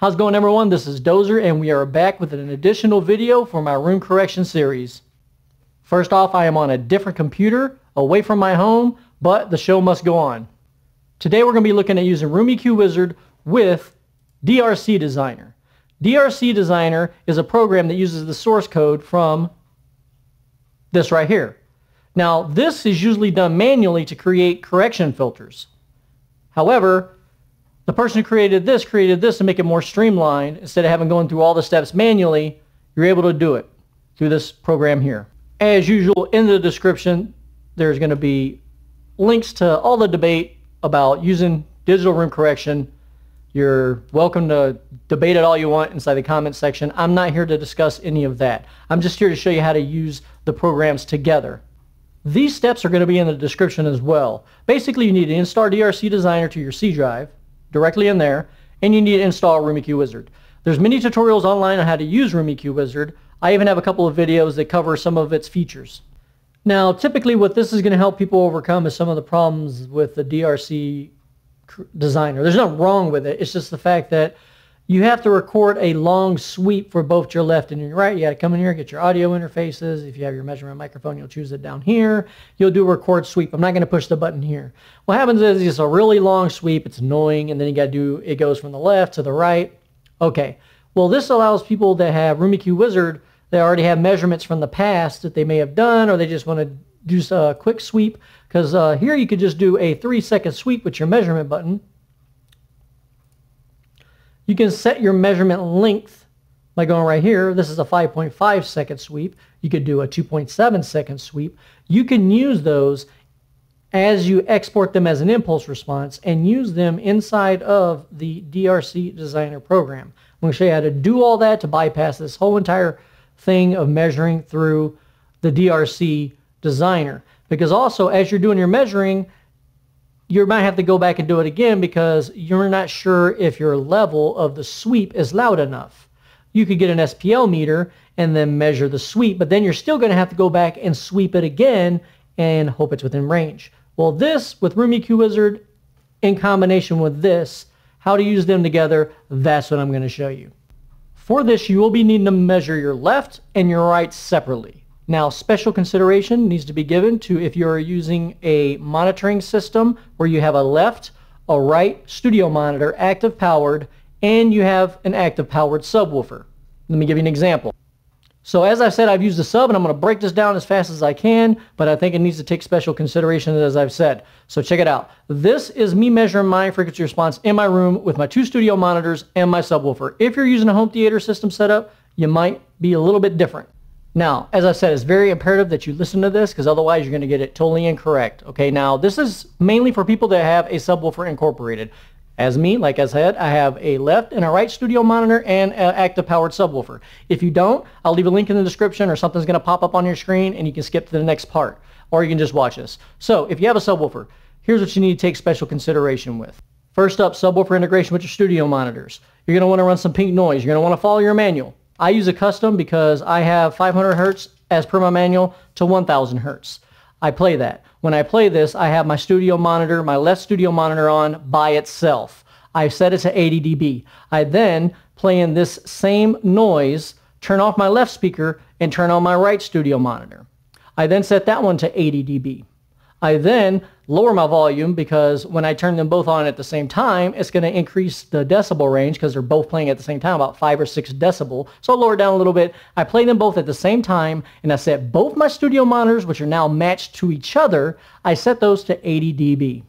How's it going, everyone? This is Dozer, and we are back with an additional video for my room correction series. First off, I am on a different computer, away from my home, but the show must go on. Today we're going to be looking at using Room EQ Wizard with DRC Designer. DRC Designer is a program that uses the source code from this right here. Now, this is usually done manually to create correction filters. However, the person who created this to make it more streamlined. Instead of having going through all the steps manually, you're able to do it through this program here. As usual, in the description, there's going to be links to all the debate about using digital room correction. You're welcome to debate it all you want inside the comments section. I'm not here to discuss any of that. I'm just here to show you how to use the programs together. These steps are going to be in the description as well. Basically, you need to install DRC Designer to your C drive, directly in there, and you need to install Room EQ Wizard. There's many tutorials online on how to use Room EQ Wizard. I even have a couple of videos that cover some of its features. Now, typically what this is going to help people overcome is some of the problems with the DRC Designer. There's nothing wrong with it. It's just the fact that you have to record a long sweep for both your left and your right. You got to come in here, get your audio interfaces. If you have your measurement microphone, you'll choose it down here. You'll do a record sweep. I'm not going to push the button here. What happens is it's a really long sweep. It's annoying, and then you got to do, it goes from the left to the right. Okay. Well, this allows people that have Room EQ Wizard that already have measurements from the past that they may have done, or they just want to do a quick sweep, because here you could just do a 3-second sweep with your measurement button. You can set your measurement length by going right here. This is a 5.5 second sweep. You could do a 2.7 second sweep. You can use those as you export them as an impulse response and use them inside of the DRC Designer program. I'm going to show you how to do all that to bypass this whole entire thing of measuring through the DRC Designer. Because also, as you're doing your measuring, you might have to go back and do it again because you're not sure if your level of the sweep is loud enough. You could get an SPL meter and then measure the sweep, but then you're still going to have to go back and sweep it again and hope it's within range. Well, this with Room EQ Wizard in combination with this, how to use them together, that's what I'm going to show you. For this, you will be needing to measure your left and your right separately. Now, special consideration needs to be given to if you're using a monitoring system where you have a left, a right studio monitor, active powered, and you have an active powered subwoofer. Let me give you an example. So as I said, I've used the sub, and I'm going to break this down as fast as I can, but I think it needs to take special consideration as I've said. So check it out. This is me measuring my frequency response in my room with my 2 studio monitors and my subwoofer. If you're using a home theater system setup, you might be a little bit different. Now, as I said, it's very imperative that you listen to this because otherwise you're going to get it totally incorrect. Okay, now this is mainly for people that have a subwoofer incorporated. As me, like I said, I have a left and a right studio monitor and an active powered subwoofer. If you don't, I'll leave a link in the description or something's going to pop up on your screen and you can skip to the next part, or you can just watch this. So if you have a subwoofer, here's what you need to take special consideration with. First up, subwoofer integration with your studio monitors. You're going to want to run some pink noise. You're going to want to follow your manual. I use a custom because I have 500 Hertz as per my manual to 1000 Hertz. I play that. When I play this, I have my studio monitor, my left studio monitor on by itself. I set it to 80 dB. I then play in this same noise, turn off my left speaker, and turn on my right studio monitor. I then set that one to 80 dB. I then lower my volume because when I turn them both on at the same time, it's going to increase the decibel range because they're both playing at the same time, about 5 or 6 decibel. So I lower it down a little bit. I play them both at the same time, and I set both my studio monitors, which are now matched to each other, I set those to 80 dB.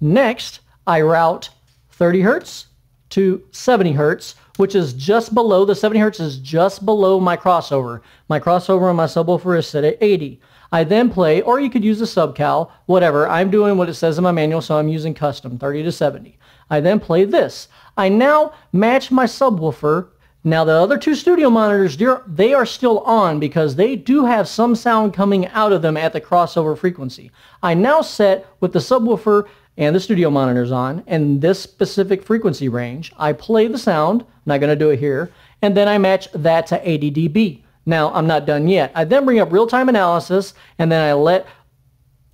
Next, I route 30 Hertz to 70 Hertz, which is just below, the 70 Hertz is just below my crossover. My crossover on my subwoofer is set at 80. I then play, or you could use a subcal, whatever. I'm doing what it says in my manual, so I'm using custom, 30 to 70. I then play this. I now match my subwoofer. Now the other 2 studio monitors, they are still on because they do have some sound coming out of them at the crossover frequency. I now set with the subwoofer and the studio monitors on in this specific frequency range. I play the sound, I'm not going to do it here, and then I match that to 80 dB. Now, I'm not done yet. I then bring up real-time analysis, and then I let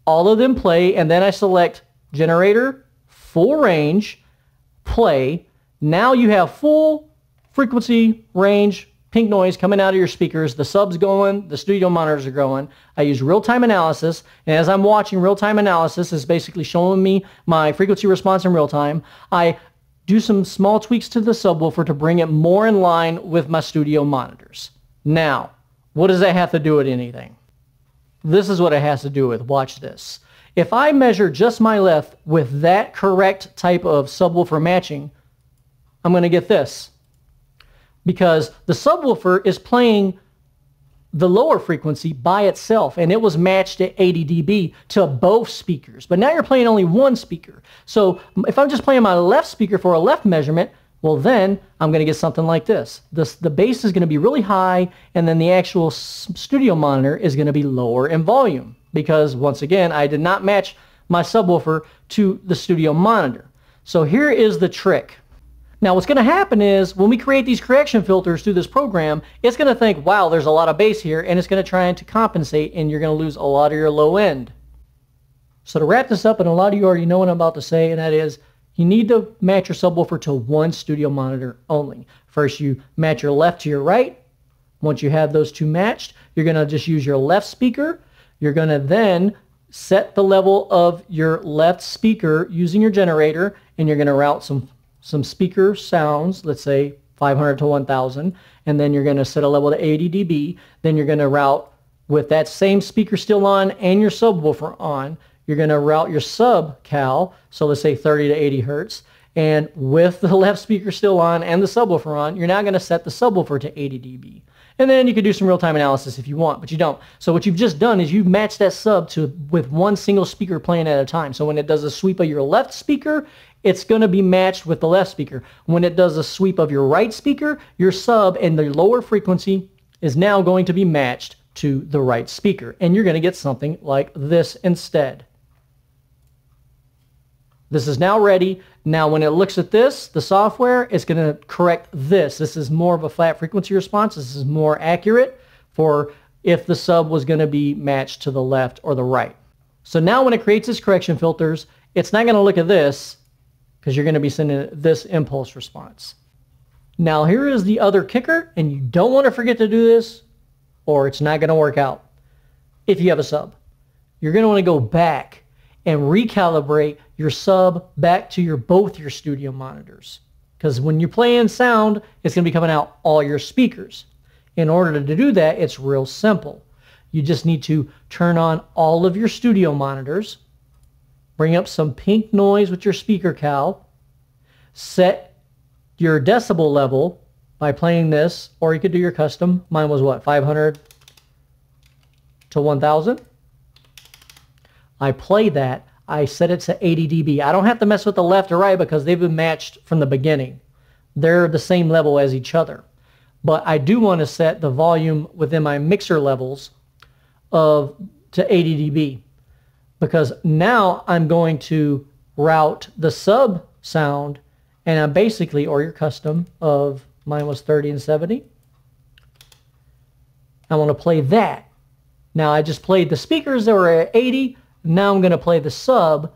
all of them play, and then I select generator, full range, play, Now you have full frequency range pink noise coming out of your speakers. The sub's going, the studio monitors are going. I use real-time analysis, and as I'm watching real-time analysis, is basically showing me my frequency response in real time. I do some small tweaks to the subwoofer to bring it more in line with my studio monitors. Now, what does that have to do with anything? This is what it has to do with. Watch this. If I measure just my left with that correct type of subwoofer matching, I'm going to get this, because the subwoofer is playing the lower frequency by itself, and it was matched at 80 dB to both speakers. But now you're playing only one speaker. So if I'm just playing my left speaker for a left measurement, well then I'm going to get something like this. The bass is going to be really high, and then the actual studio monitor is going to be lower in volume, because once again I did not match my subwoofer to the studio monitor. So here is the trick. Now what's going to happen is when we create these correction filters through this program, it's going to think, wow, there's a lot of bass here, and it's going to try to compensate, and you're going to lose a lot of your low end. So to wrap this up, and a lot of you already know what I'm about to say, and that is you need to match your subwoofer to one studio monitor only. First you match your left to your right. Once you have those two matched, you're going to just use your left speaker. You're going to then set the level of your left speaker using your generator, and you're going to route some speaker sounds, let's say 500 to 1000, and then you're going to set a level to 80 dB. Then you're going to route with that same speaker still on and your subwoofer on. You're going to route your sub cal, so let's say 30 to 80 hertz, and with the left speaker still on and the subwoofer on, you're now going to set the subwoofer to 80 dB. And then you can do some real-time analysis if you want, but you don't. So what you've just done is you've matched that sub to with one single speaker playing at a time. So when it does a sweep of your left speaker, it's going to be matched with the left speaker. When it does a sweep of your right speaker, your sub and the lower frequency is now going to be matched to the right speaker. And you're going to get something like this instead. This is now ready. Now when it looks at this, the software is going to correct this. This is more of a flat frequency response. This is more accurate for if the sub was going to be matched to the left or the right. So now when it creates its correction filters, it's not going to look at this, because you're going to be sending this impulse response. Now here is the other kicker, and you don't want to forget to do this or it's not going to work out. If you have a sub, you're going to want to go back and recalibrate your sub back to your both your studio monitors, because when you're playing sound, it's going to be coming out all your speakers. In order to do that, it's real simple. You just need to turn on all of your studio monitors, bring up some pink noise with your speaker cal, set your decibel level by playing this, or you could do your custom. Mine was what, 500 to 1000. I play that. I set it to 80 dB. I don't have to mess with the left or right because they've been matched from the beginning. They're the same level as each other. But I do want to set the volume within my mixer levels to 80 dB. Because now I'm going to route the sub sound, and I'm basically, or your custom of mine was 30 and 70. I want to play that. Now I just played the speakers that were at 80. Now I'm going to play the sub,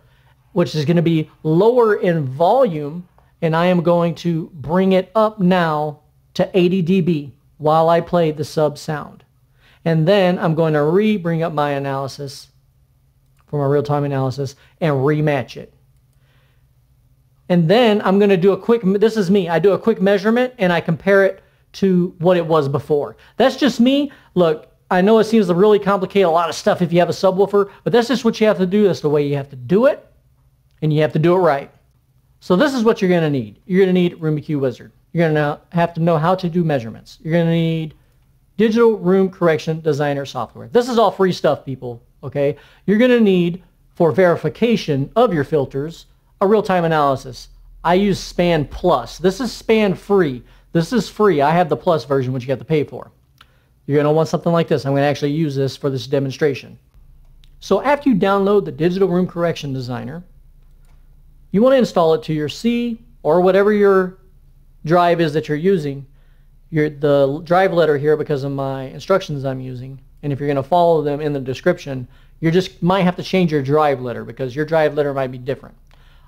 which is going to be lower in volume, and I am going to bring it up now to 80 dB while I play the sub sound. And then I'm going to re-bring up my analysis, my real-time analysis, and rematch it. And then I'm going to do a quick, this is me, I do a quick measurement and I compare it to what it was before. That's just me. Look, I know it seems to really complicate a lot of stuff if you have a subwoofer, but that's just what you have to do. That's the way you have to do it, and you have to do it right. So this is what you're going to need. You're going to need Room EQ Wizard. You're going to have to know how to do measurements. You're going to need Digital Room Correction Designer software. This is all free stuff, people. Okay, you're going to need, for verification of your filters, a real-time analysis. I use Span Plus. This is Span free. This is free. I have the Plus version, which you have to pay for. You're going to want something like this. I'm going to actually use this for this demonstration. So after you download the Digital Room Correction Designer, you want to install it to your C or whatever your drive is that you're using. The drive letter here, because of my instructions I'm using, and if you're going to follow them in the description, you just might have to change your drive letter because your drive letter might be different.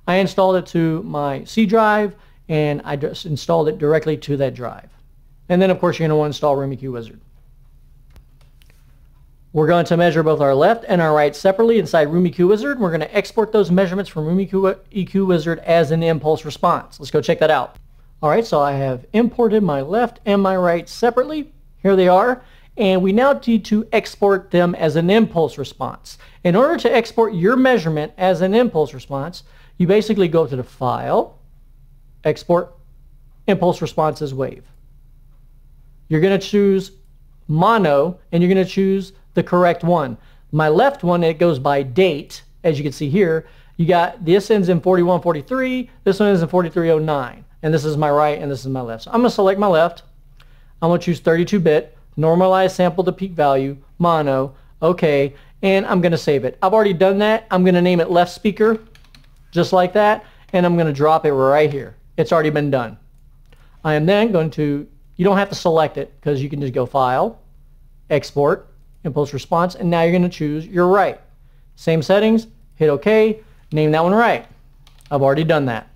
I installed it to my C drive, and I just installed it directly to that drive. And then of course you're going to want to install Room EQ Wizard. We're going to measure both our left and our right separately inside Room EQ Wizard. We're going to export those measurements from Room EQ Wizard as an impulse response. Let's go check that out. Alright, so I have imported my left and my right separately. Here they are. And we now need to export them as an impulse response. In order to export your measurement as an impulse response, you basically go to the File, Export, Impulse Response as Wave. You're going to choose Mono, and you're going to choose the correct one. My left one, it goes by date, as you can see here. You got this ends in 4143, this one ends in 4309, and this is my right and this is my left. So I'm going to select my left. I'm going to choose 32-bit. Normalize sample to peak value, mono, okay, and I'm going to save it. I've already done that. I'm going to name it left speaker, just like that, and I'm going to drop it right here. It's already been done. I am then going to, you don't have to select it because you can just go File, Export, Impulse Response, and now you're going to choose your right. Same settings, hit OK, name that one right. I've already done that.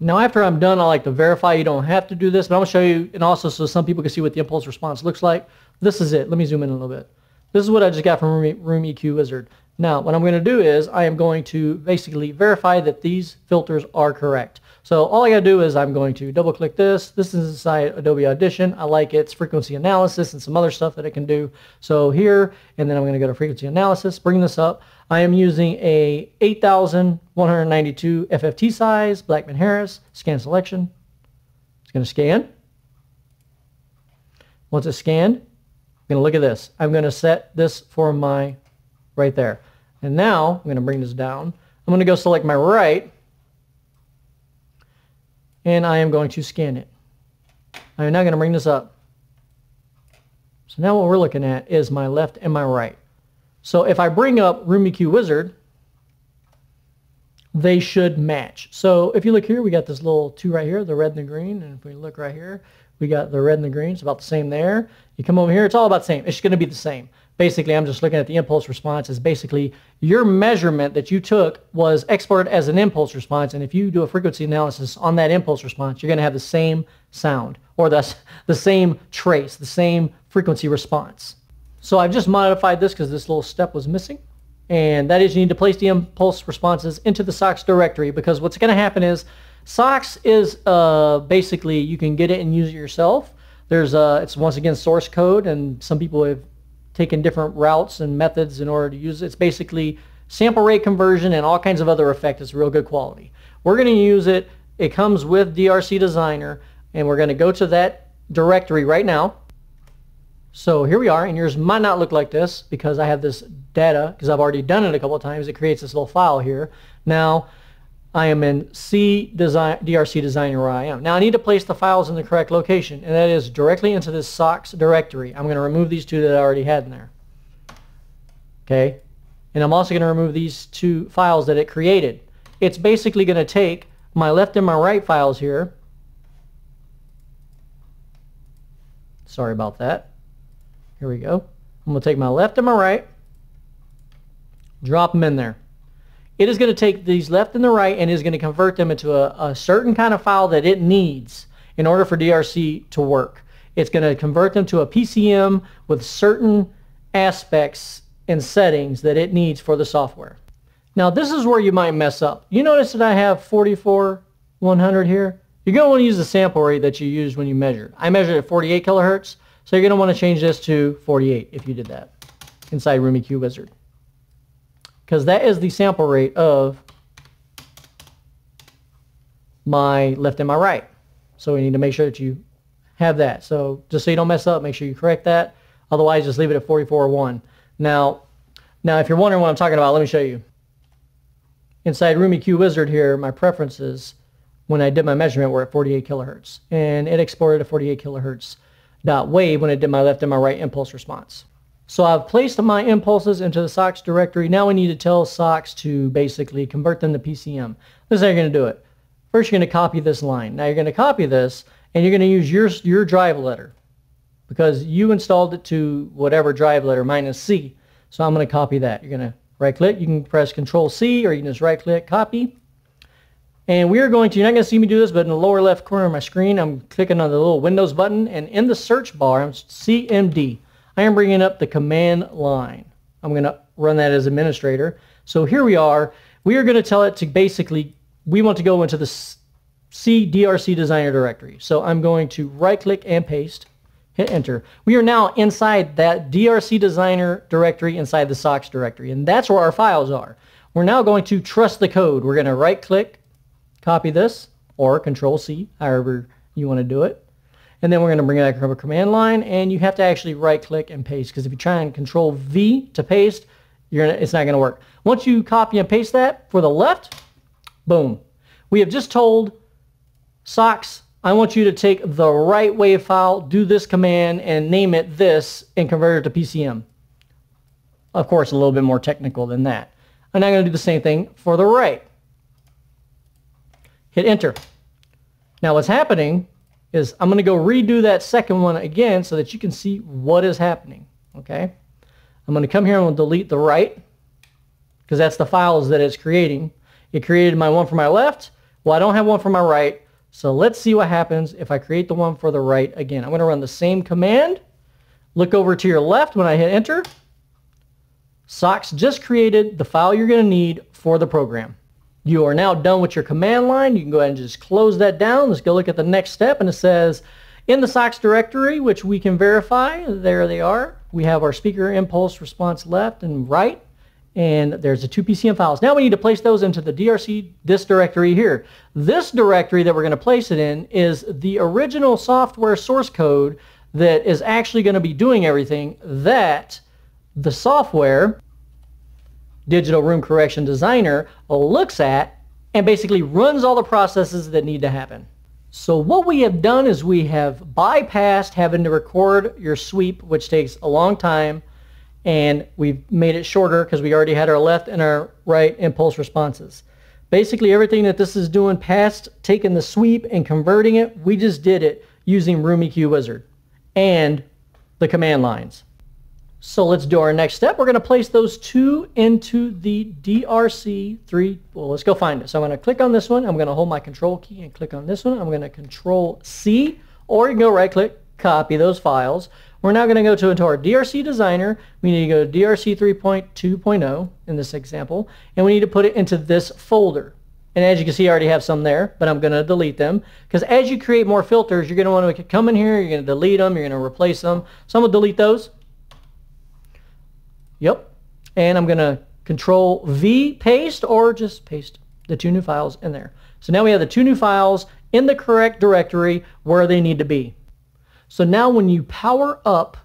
Now after I'm done, I like to verify. You don't have to do this, but I'm going to show you, and also so some people can see what the impulse response looks like. This is it. Let me zoom in a little bit. This is what I just got from Room EQ Wizard. Now what I'm going to do is I am going to basically verify that these filters are correct. So all I got to do is I'm going to double click this. This is inside Adobe Audition. I like its frequency analysis and some other stuff that it can do. So here, and then I'm going to go to frequency analysis, bring this up. I am using a 8,192 FFT size, Blackman-Harris, scan selection. It's going to scan. Once it's scanned, I'm going to look at this. I'm going to set this for my right there. And now I'm going to bring this down. I'm going to go select my right, and I am going to scan it. I'm now going to bring this up. So now what we're looking at is my left and my right. So if I bring up Room EQ Wizard, they should match. So if you look here, we got this little two right here, the red and the green. And if we look right here, we got the red and the green. It's about the same there. You come over here, it's all about the same. It's going to be the same. Basically, I'm just looking at the impulse response as basically your measurement that you took was exported as an impulse response. And if you do a frequency analysis on that impulse response, you're going to have the same sound, or the same trace, the same frequency response. So I've just modified this because this little step was missing, and that is you need to place the impulse responses into the SOX directory, because what's going to happen is SOX is basically you can get it and use it yourself. There's it's once again source code, and some people have taken different routes and methods in order to use it. It's basically sample rate conversion and all kinds of other effects. It's real good quality. We're going to use it. It comes with DRC Designer, and we're going to go to that directory right now. So here we are, and yours might not look like this because I have this data, because I've already done it a couple of times. It creates this little file here. Now I am in DRC Designer where I am. Now I need to place the files in the correct location, and that is directly into this SOX directory. I'm going to remove these two that I already had in there. Okay, and I'm also going to remove these two files that it created. It's basically going to take my left and my right files here. Sorry about that. Here we go. I'm going to take my left and my right, drop them in there. It is going to take these left and the right and is going to convert them into a certain kind of file that it needs in order for DRC to work. It's going to convert them to a PCM with certain aspects and settings that it needs for the software. Now this is where you might mess up. You notice that I have 44,100 here. You're going to want to use the sample rate that you used when you measured. I measured at 48 kilohertz. So you're going to want to change this to 48 if you did that inside Room EQ Wizard, because that is the sample rate of my left and my right. So we need to make sure that you have that. So just so you don't mess up, make sure you correct that. Otherwise, just leave it at 44.1. Now if you're wondering what I'm talking about, let me show you. Inside Room EQ Wizard here, my preferences when I did my measurement were at 48 kilohertz, and it exported at 48 kilohertz. .wave when I did my left and my right impulse response. So I've placed my impulses into the SOX directory. Now we need to tell SOX to basically convert them to PCM. This is how you're going to do it. First, you're going to copy this line. Now you're going to copy this, and you're going to use your drive letter, because you installed it to whatever drive letter, minus C. So I'm going to copy that. You're going to right click. You can press Control C, or you can just right click, copy. And we are going to, you're not going to see me do this, but in the lower left corner of my screen, I'm clicking on the little Windows button, and in the search bar, I'm CMD. I am bringing up the command line. I'm going to run that as administrator. So here we are. We are going to tell it to basically, we want to go into the C DRC Designer directory. So I'm going to right-click and paste, hit enter. We are now inside that DRC Designer directory, inside the SOX directory, and that's where our files are. We're now going to trust the code. We're going to right-click, copy this, or Control-C, however you want to do it. And then we're going to bring it back up a command line, and you have to actually right-click and paste, because if you try and Control-V to paste, it's not going to work. Once you copy and paste that for the left, boom. We have just told SOX, I want you to take the right wave file, do this command, and name it this, and convert it to PCM. Of course, a little bit more technical than that. I'm now going to do the same thing for the right. Hit enter. Now what's happening is I'm going to go redo that second one again so that you can see what is happening. Okay. I'm going to come here and we'll delete the right, because that's the files that it's creating. It created my one for my left. Well, I don't have one for my right. So let's see what happens if I create the one for the right again. I'm going to run the same command. Look over to your left when I hit enter. SOX just created the file you're going to need for the program. You are now done with your command line. You can go ahead and just close that down. Let's go look at the next step, and it says in the SOX directory, which we can verify, there they are. We have our speaker impulse response left and right, and there's the two PCM files. Now we need to place those into the DRC disk directory here. This directory that we're going to place it in is the original software source code that is actually going to be doing everything that the software, Digital Room Correction Designer, looks at and basically runs all the processes that need to happen. So what we have done is we have bypassed having to record your sweep, which takes a long time, and we've made it shorter because we already had our left and our right impulse responses. Basically everything that this is doing past taking the sweep and converting it, we just did it using Room EQ Wizard and the command lines. So let's do our next step. We're going to place those two into the DRC3. Well, let's go find it. So I'm going to click on this one. I'm going to hold my control key and click on this one. I'm going to control C, or you can go right click, copy those files. We're now going to go into our DRC Designer. We need to go to DRC 3.2.0 in this example, and we need to put it into this folder. And as you can see, I already have some there, but I'm going to delete them, because as you create more filters, you're going to want to come in here, you're going to delete them, you're going to replace them. So I'm going to delete those. Yep. And I'm going to control V, paste, or just paste the two new files in there. So now we have the two new files in the correct directory where they need to be. So now when you power up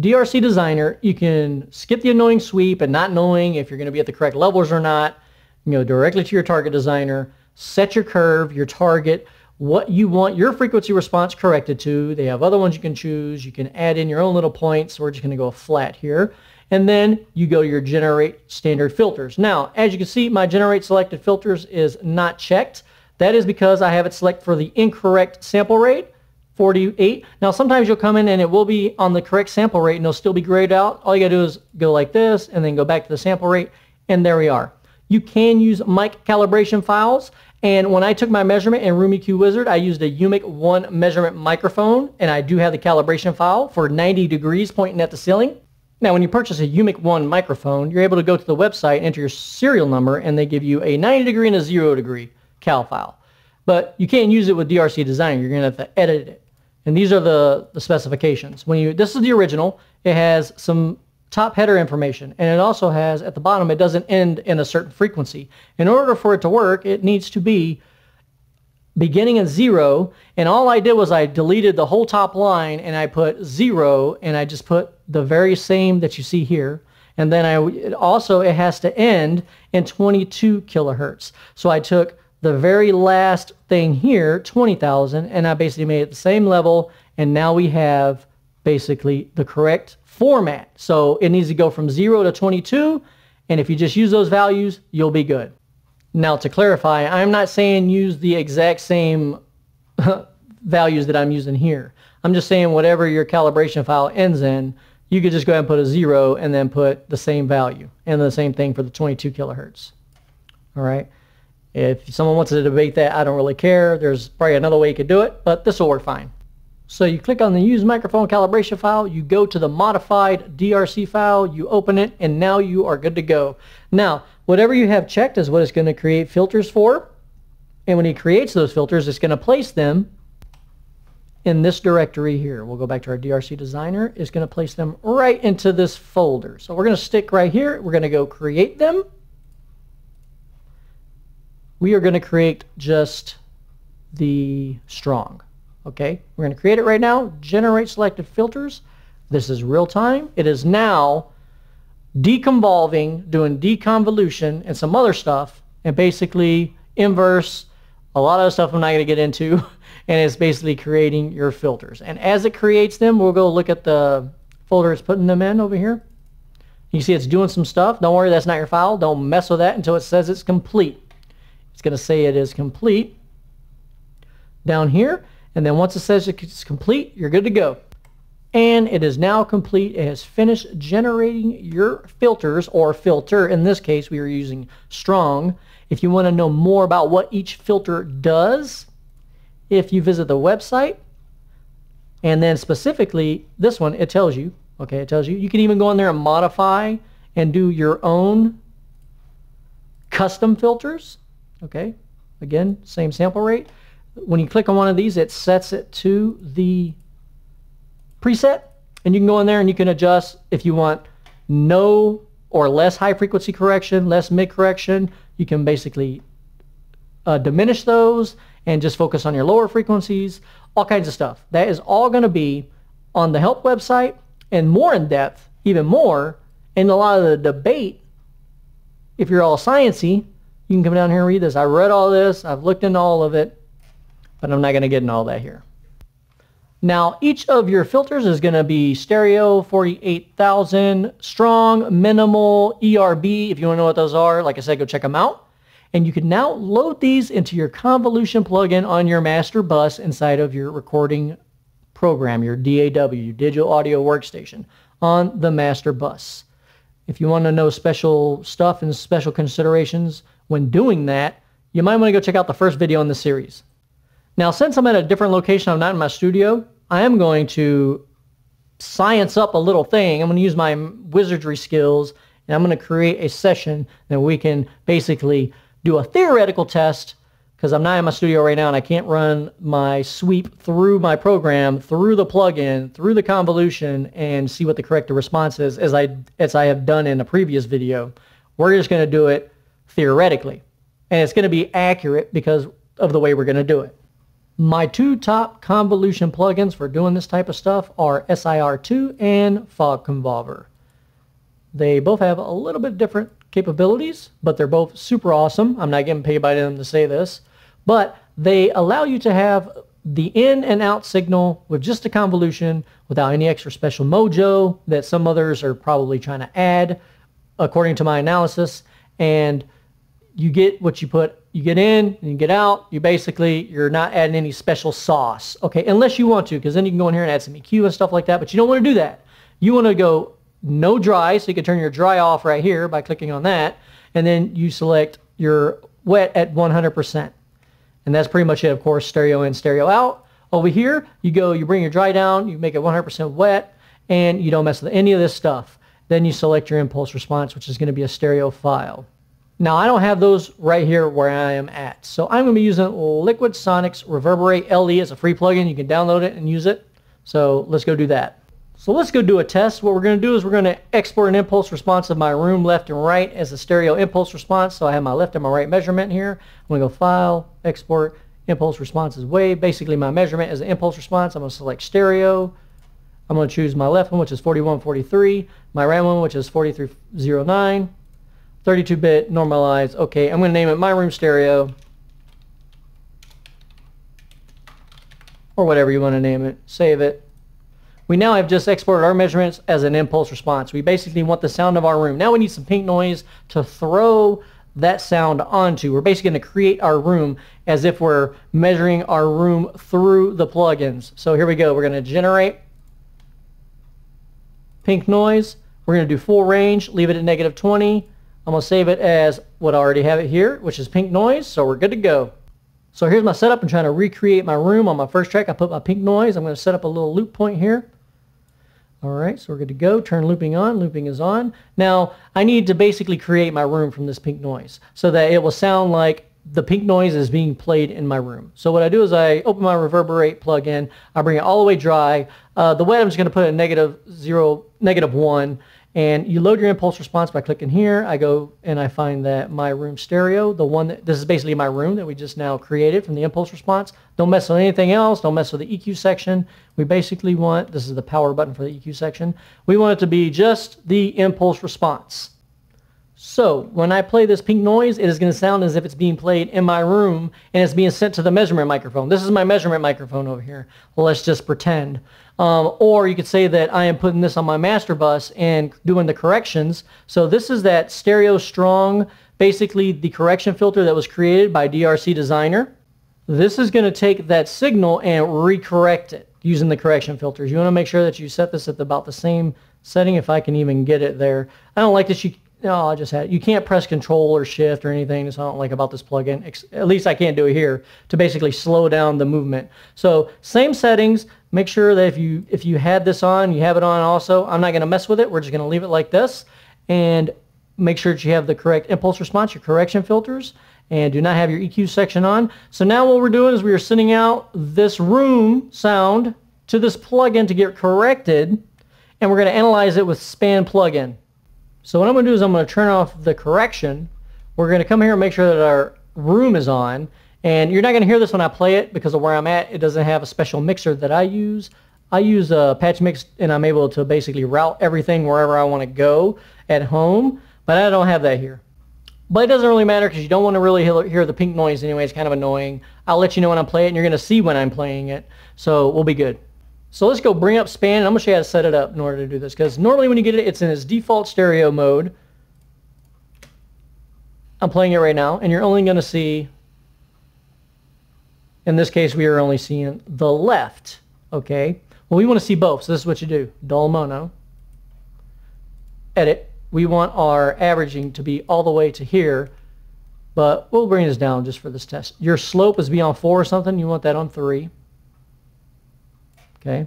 DRC Designer, you can skip the annoying sweep and not knowing if you're going to be at the correct levels or not. You go directly to your target designer, set your curve, your target, what you want your frequency response corrected to. They have other ones you can choose. You can add in your own little points. We're just going to go flat here. And then you go to your generate standard filters. Now, as you can see, my generate selected filters is not checked. That is because I have it select for the incorrect sample rate, 48. Now, sometimes you'll come in and it will be on the correct sample rate and it'll still be grayed out. All you gotta do is go like this and then go back to the sample rate, and there we are. You can use mic calibration files. And when I took my measurement in Room EQ Wizard, I used a UMIK-1 measurement microphone, and I do have the calibration file for 90 degrees pointing at the ceiling. Now, when you purchase a UMIK-1 microphone, you're able to go to the website and enter your serial number, and they give you a 90 degree and a 0 degree cal file. But you can't use it with DRC Designer. You're going to have to edit it. And these are the specifications. This is the original. It has some top header information, and it also has, at the bottom, it doesn't end in a certain frequency. In order for it to work, it needs to be beginning at 0, and all I did was I deleted the whole top line and I put 0, and I just put the very same that you see here, and then it has to end in 22 kilohertz. So I took the very last thing here, 20,000, and I basically made it the same level, and now we have basically the correct format. So it needs to go from 0 to 22, and if you just use those values, you'll be good. Now, to clarify, I'm not saying use the exact same values that I'm using here. I'm just saying whatever your calibration file ends in, you could just go ahead and put a 0 and then put the same value, and the same thing for the 22 kilohertz. All right. If someone wants to debate that, I don't really care. There's probably another way you could do it, but this will work fine. So you click on the Use Microphone Calibration file, you go to the modified DRC file, you open it, and now you are good to go. Now, whatever you have checked is what it's going to create filters for, and when it creates those filters, it's going to place them in this directory here. We'll go back to our DRC Designer. It's going to place them right into this folder. So we're going to stick right here. We're going to go create them. We are going to create just the strong. Okay, we're going to create it right now. Generate selected filters. This is real time. It is now deconvolving, doing deconvolution and some other stuff, and basically inverse, a lot of stuff I'm not going to get into, and it's basically creating your filters. And as it creates them, we'll go look at the folder it's putting them in over here. You see it's doing some stuff. Don't worry, that's not your file. Don't mess with that until it says it's complete. It's going to say it is complete down here, and then once it says it's complete, you're good to go. And it is now complete. It has finished generating your filters, or filter. In this case, we are using strong. If you want to know more about what each filter does, if you visit the website, and then specifically this one, it tells you. Okay, it tells you. You can even go in there and modify and do your own custom filters. Okay, again, same sample rate. When you click on one of these, it sets it to the preset, and you can go in there and you can adjust if you want no or less high frequency correction, less mid correction. You can basically diminish those and just focus on your lower frequencies, all kinds of stuff. That is all going to be on the help website, and more in depth, even more, in a lot of the debate. If you're all sciencey, you can come down here and read this. I read all this, I've looked into all of it, but I'm not going to get into all that here. Now, each of your filters is going to be stereo, 48,000, strong, minimal, ERB. If you want to know what those are, like I said, go check them out. And you can now load these into your convolution plugin on your master bus inside of your recording program, your DAW, your digital audio workstation, on the master bus. If you want to know special stuff and special considerations when doing that, you might want to go check out the first video in the series. Now, since I'm at a different location, I'm not in my studio, I am going to science up a little thing. I'm going to use my wizardry skills, and I'm going to create a session that we can basically do a theoretical test, because I'm not in my studio right now and I can't run my sweep through my program, through the plugin, through the convolution, and see what the correct response is, as I have done in a previous video. We're just going to do it theoretically, and it's going to be accurate because of the way we're going to do it. My two top convolution plugins for doing this type of stuff are SIR2 and Fog Convolver. They both have a little bit different capabilities, but they're both super awesome. I'm not getting paid by them to say this, but they allow you to have the in and out signal with just a convolution without any extra special mojo that some others are probably trying to add, according to my analysis. And you get what you put. You get in and you get out. You basically, you're not adding any special sauce, okay? Unless you want to, because then you can go in here and add some EQ and stuff like that, but you don't want to do that. You want to go no dry, so you can turn your dry off right here by clicking on that, and then you select your wet at 100%. And that's pretty much it, of course, stereo in, stereo out. Over here, you go, you bring your dry down, you make it 100% wet, and you don't mess with any of this stuff. Then you select your impulse response, which is going to be a stereo file. Now, I don't have those right here where I am at, so I'm going to be using Liquid Sonics Reverberate LE as a free plugin. You can download it and use it, so let's go do that. So let's go do a test. What we're going to do is we're going to export an impulse response of my room left and right as a stereo impulse response, so I have my left and my right measurement here. I'm going to go File, Export, Impulse Response as Wave. Basically, my measurement is an impulse response. I'm going to select stereo. I'm going to choose my left one, which is 4143, my right one, which is 4309. 32-bit normalized. Okay, I'm going to name it My Room Stereo, or whatever you want to name it. Save it. We now have just exported our measurements as an impulse response. We basically want the sound of our room. Now we need some pink noise to throw that sound onto. We're basically going to create our room as if we're measuring our room through the plugins. So here we go. We're going to generate pink noise. We're going to do full range, leave it at -20. I'm going to save it as what I already have it here, which is pink noise, so we're good to go. So here's my setup. I'm trying to recreate my room on my first track. I put my pink noise. I'm going to set up a little loop point here. Alright, so we're good to go. Turn looping on. Looping is on. Now, I need to basically create my room from this pink noise so that it will sound like the pink noise is being played in my room. So what I do is I open my reverberate plug-in. I bring it all the way dry. The wet, I'm just going to put a -0, -1. And you load your impulse response by clicking here. I go and I find that my room stereo, the one that, this is basically my room that we just now created from the impulse response. Don't mess with anything else. Don't mess with the EQ section. We basically want, this is the power button for the EQ section. We want it to be just the impulse response. So when I play this pink noise, it is going to sound as if it's being played in my room and it's being sent to the measurement microphone. This is my measurement microphone over here. Well, let's just pretend. Or you could say that I am putting this on my master bus and doing the corrections. So this is that stereo strong, basically the correction filter that was created by DRC Designer. This is going to take that signal and re-correct it using the correction filters. You want to make sure that you set this at about the same setting, if I can even get it there. I don't like that you, no, I just had it. You can't press control or shift or anything. That's what I don't like about this plugin. At least I can't do it here, to basically slow down the movement. So same settings. Make sure that if you had this on, you have it on also. I'm not going to mess with it. We're just going to leave it like this. And make sure that you have the correct impulse response, your correction filters, and do not have your EQ section on. So now what we're doing is we are sending out this room sound to this plugin to get corrected. And we're going to analyze it with Span plugin. So what I'm going to do is I'm going to turn off the correction. We're going to come here and make sure that our room is on. And you're not going to hear this when I play it because of where I'm at. It doesn't have a special mixer that I use. I use a patch mix and I'm able to basically route everything wherever I want to go at home. But I don't have that here. But it doesn't really matter because you don't want to really hear the pink noise anyway. It's kind of annoying. I'll let you know when I play it and you're going to see when I'm playing it. So we'll be good. So let's go bring up Span and I'm going to show you how to set it up in order to do this. Because normally when you get it, it's in its default stereo mode. I'm playing it right now and you're only going to see... In this case, we are only seeing the left, okay? Well, we want to see both, so this is what you do. Dull mono. Edit. We want our averaging to be all the way to here, but we'll bring this down just for this test. Your slope is beyond 4 or something. You want that on 3, okay?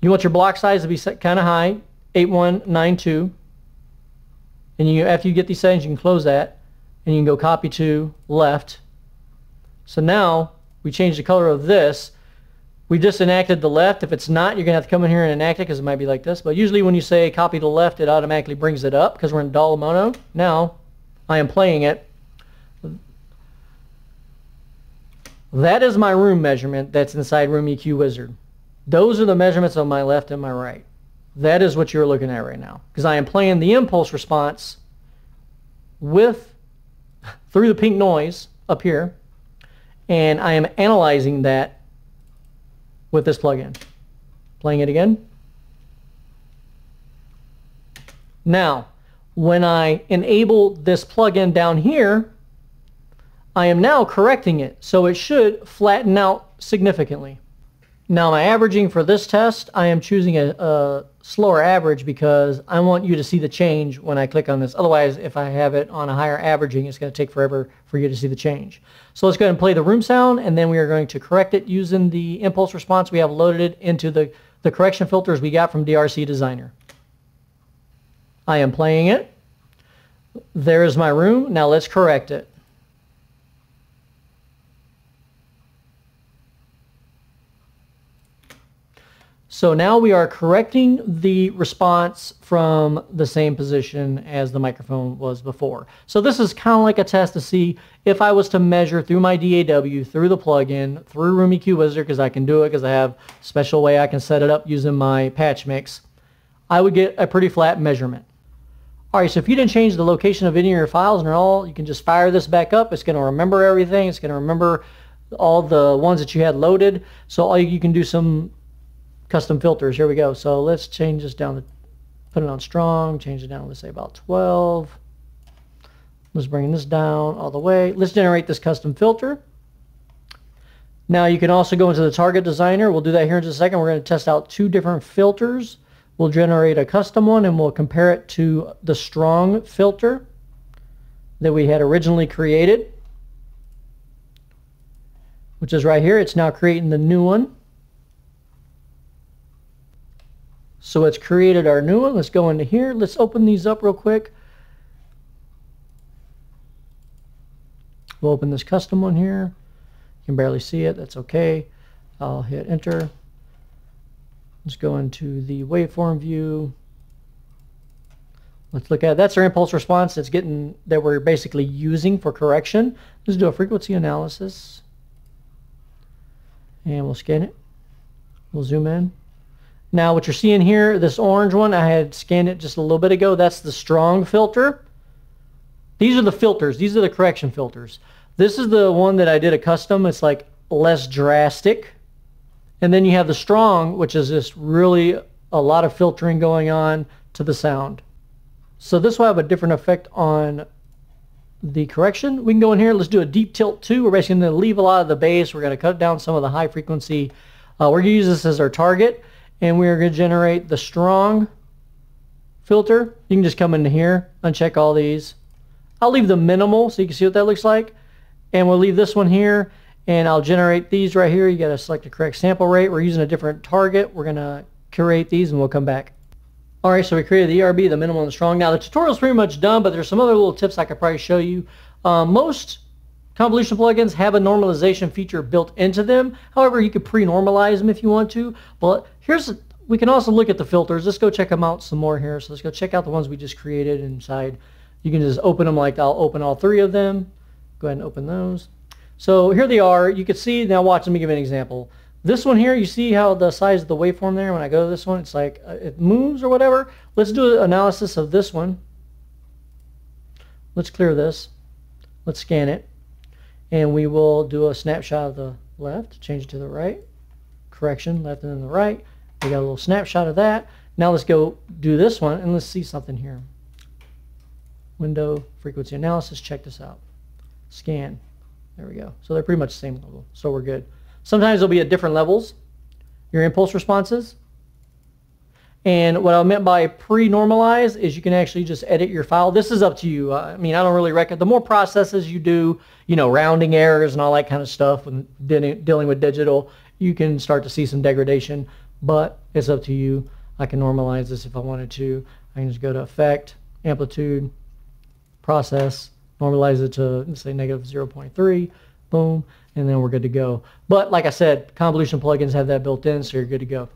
You want your block size to be set kind of high, 8192. And you, after you get these settings, you can close that, and you can go copy to left. So now, we change the color of this. We just enacted the left. If it's not, you're going to have to come in here and enact it because it might be like this. But usually when you say copy to left, it automatically brings it up because we're in dull mono. Now, I am playing it. That is my room measurement that's inside Room EQ Wizard. Those are the measurements on my left and my right. That is what you're looking at right now because I am playing the impulse response with through the pink noise up here. And I am analyzing that with this plugin. Playing it again. Now, when I enable this plugin down here, I am now correcting it, so it should flatten out significantly. Now, my averaging for this test, I am choosing a slower average because I want you to see the change when I click on this. Otherwise, if I have it on a higher averaging, it's going to take forever for you to see the change. So let's go ahead and play the room sound, and then we are going to correct it using the impulse response. We have loaded it into the correction filters we got from DRC Designer. I am playing it. There is my room. Now let's correct it. So now we are correcting the response from the same position as the microphone was before. So this is kind of like a test to see if I was to measure through my DAW, through the plugin, through Room EQ Wizard, because I can do it because I have a special way I can set it up using my patch mix, I would get a pretty flat measurement. Alright, so if you didn't change the location of any of your files and all, you can just fire this back up. It's going to remember everything. It's going to remember all the ones that you had loaded. So all you can do some custom filters. Here we go. So let's change this down to, put it on strong, change it down, let's say about 12. Let's bring this down all the way. Let's generate this custom filter. Now you can also go into the target designer. We'll do that here in just a second. We're going to test out two different filters. We'll generate a custom one and we'll compare it to the strong filter. that we had originally created, which is right here. It's now creating the new one. So it's created our new one. Let's go into here. Let's open these up real quick. We'll open this custom one here. You can barely see it. That's okay. I'll hit enter. Let's go into the waveform view. Let's look at it. That's our impulse response that's getting, that we're basically using for correction. Let's do a frequency analysis. And we'll scan it. We'll zoom in. Now what you're seeing here, this orange one, I had scanned it just a little bit ago. That's the strong filter. These are the filters. These are the correction filters. This is the one that I did a custom. It's like less drastic. And then you have the strong, which is just really a lot of filtering going on to the sound. So this will have a different effect on the correction. We can go in here. Let's do a deep tilt too. We're basically going to leave a lot of the bass. We're going to cut down some of the high frequency. We're going to use this as our target. And we're going to generate the strong filter. You can just come into here, uncheck all these. I'll leave the minimal so you can see what that looks like. And we'll leave this one here. And I'll generate these right here. You got to select the correct sample rate. We're using a different target. We're going to curate these and we'll come back. All right, so we created the ERB, the minimal and the strong. Now the tutorial's pretty much done, but there's some other little tips I could probably show you. Most convolution plugins have a normalization feature built into them. However, you could pre-normalize them if you want to. But here's, we can also look at the filters. Let's go check them out some more here. So let's go check out the ones we just created inside. You can just open them, like I'll open all three of them. Go ahead and open those. So here they are. You can see, now watch, let me give you an example. This one here, you see how the size of the waveform there, when I go to this one, it's like it moves or whatever. Let's do an analysis of this one. Let's clear this. Let's scan it. And we will do a snapshot of the left, change it to the right. Correction, left and then the right. We got a little snapshot of that. Now let's go do this one and let's see something here. Window, frequency analysis, check this out. Scan, there we go. So they're pretty much the same level, so we're good. Sometimes they'll be at different levels, your impulse responses. And what I meant by pre-normalize is you can actually just edit your file. This is up to you. I mean, I don't really recommend. The more processes you do, you know, rounding errors and all that kind of stuff when dealing with digital, you can start to see some degradation, but it's up to you. I can normalize this if I wanted to. I can just go to Effect, Amplitude, Process, normalize it to, let's say, negative 0.3. Boom, and then we're good to go. But like I said, convolution plugins have that built in, so you're good to go.